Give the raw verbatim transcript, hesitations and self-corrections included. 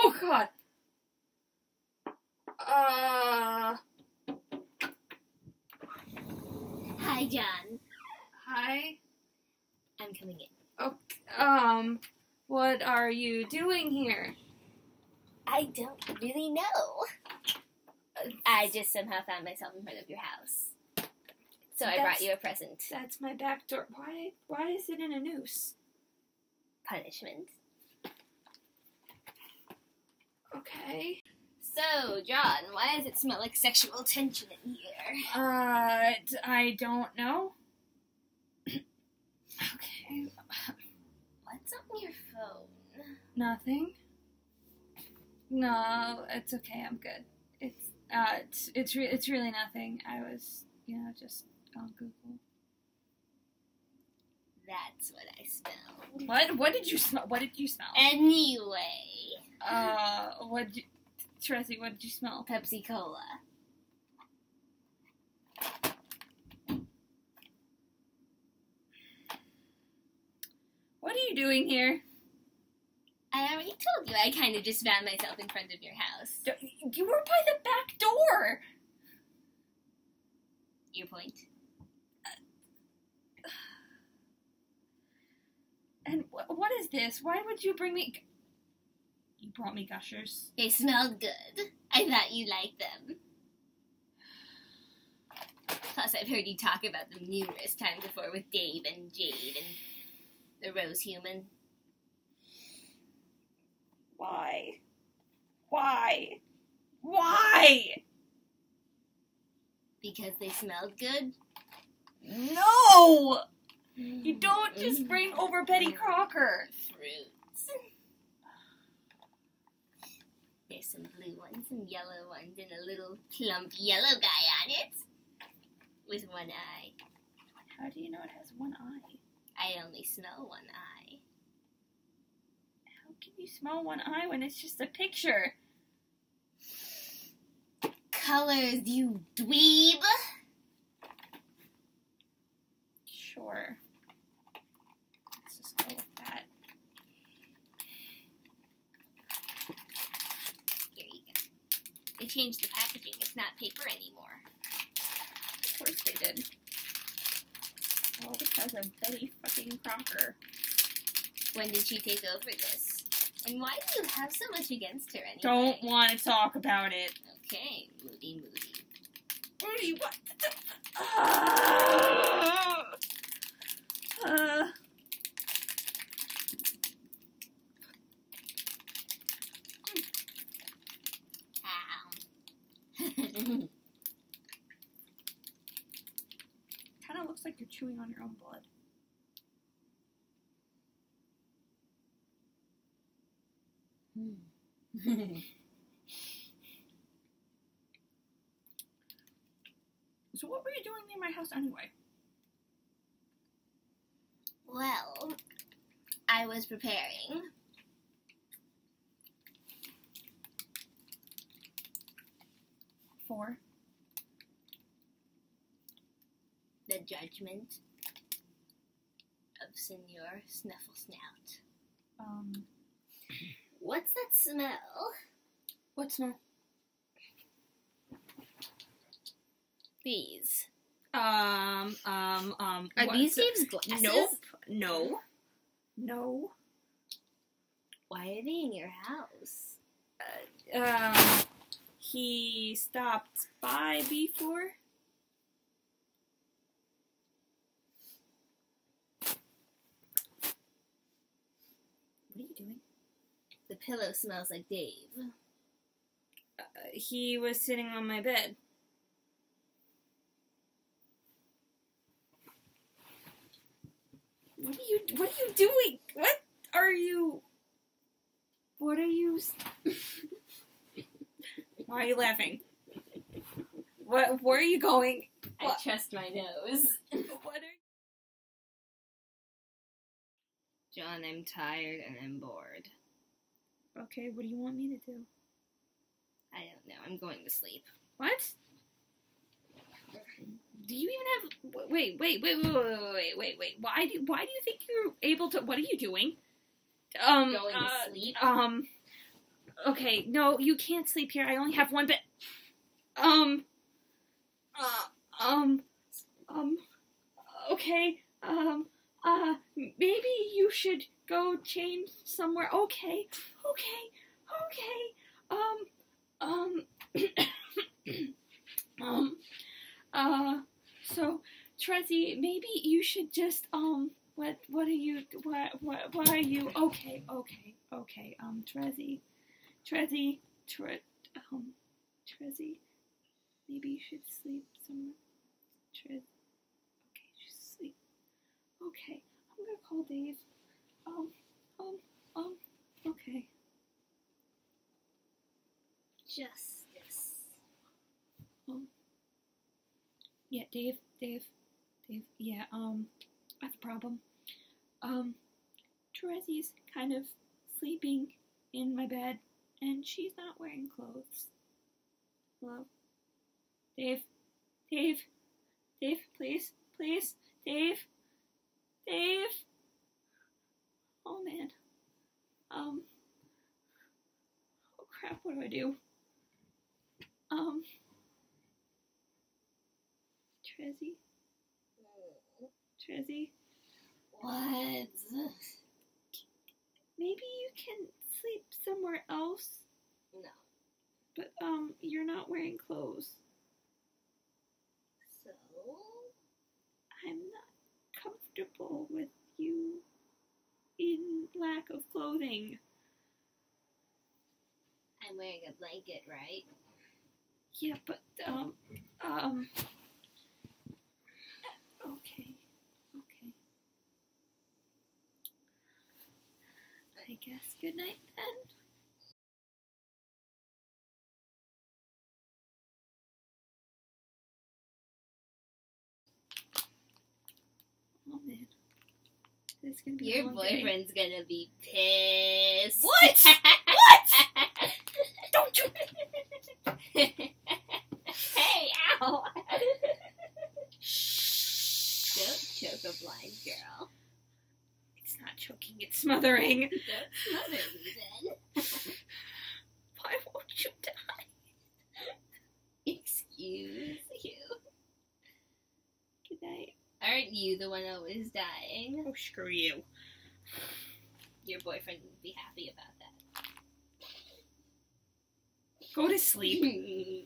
Oh God. Uh. Hi, John. Hi. I'm coming in. Okay. Um. What are you doing here? I don't really know. I just somehow found myself in front of your house. So I that's, brought you a present. That's my back door. Why why is it in a noose? Punishment. Okay. So, John, why does it smell like sexual tension in here? Uh, I don't know. Okay. What's on your phone? Nothing. No, it's okay. I'm good. It's uh, it's it's, re it's really nothing. I was, you know, just on Google. That's what I smelled. What? What did you smell? What did you smell? Anyway. Uh, what? Terezi, what did you smell? Pepsi Cola. What are you doing here? I already told you, I kind of just found myself in front of your house. You were by the back door! Your point? Uh, and wh what is this? Why would you bring me... You brought me Gushers. They smelled good. I thought you liked them. Plus, I've heard you talk about them numerous times before with Dave and Jade and the Rose Human. Why? Why? Why? Because they smelled good? No! Mm-hmm. You don't just bring over Betty Crocker. Fruits. There's some blue ones, some yellow ones, and a little plump yellow guy on it. With one eye. How do you know it has one eye? I only smell one eye. Can you smell one eye when it's just a picture? Colors, you dweeb! Sure. Let's just go with that. Here you go. They changed the packaging. It's not paper anymore. Of course they did. All because of Betty fucking Crocker. When did she take over this? And why do you have so much against her anyway? Don't want to talk about it. Okay, moody, moody. Moody, what? Uh, uh. Kind of looks like you're chewing on your own blood. So what were you doing near my house anyway? Well, I was preparing. For? The judgment of Senor Snufflesnout. Um... What's that smell? What smell? These. Um, um, um. Are what? These Dave's glasses? Nope. No. No. Why are they in your house? Um, uh, uh, he stopped by before. What are you doing? The pillow smells like Dave. Uh, he was sitting on my bed. What are you? What are you doing? What are you? What are you? Why are you laughing? What? Where are you going? I what? Trust my nose. What are? John, I'm tired and I'm bored. Okay, what do you want me to do? I don't know. I'm going to sleep. What? do you even have, wait, wait, wait, wait, wait, wait, wait, wait, why do, why do you think you're able to, what are you doing? Um, Going to uh, sleep? Um, okay, no, you can't sleep here, I only have one bed. Um, uh, um, um, okay, um, uh, maybe you should go change somewhere, okay, okay, okay, um, um, um, uh, so, Terezi, maybe you should just, um, what, what are you, what, what, what are you, okay, okay, okay, um, Terezi, Terezi, Terezi, um, Terezi, maybe you should sleep somewhere, Terezi, okay, just sleep, okay, I'm gonna call Dave, um, um, um, okay. Just yes. Um, yeah, Dave, Dave, Dave, yeah, um, I have a problem. Um, Terezi's kind of sleeping in my bed, and she's not wearing clothes. Hello? Dave, Dave, Dave, please, please, Dave, Dave. Oh, man. Um, oh, crap, what do I do? Um, Terezi? Terezi? What? Maybe you can sleep somewhere else? No. But, um, you're not wearing clothes. So? I'm not comfortable with you in lack of clothing. I'm wearing a blanket, right? Yeah, but, um, um, okay, okay. I guess good night then. Oh man, this is gonna be your boyfriend's day. Gonna be pissed. What? What? Don't you? Choke a blind girl. It's not choking, it's smothering. Don't smother me then. Why won't you die? Excuse you. Good night. Aren't you the one always dying? Oh, screw you. Your boyfriend would be happy about that. Go to sleep.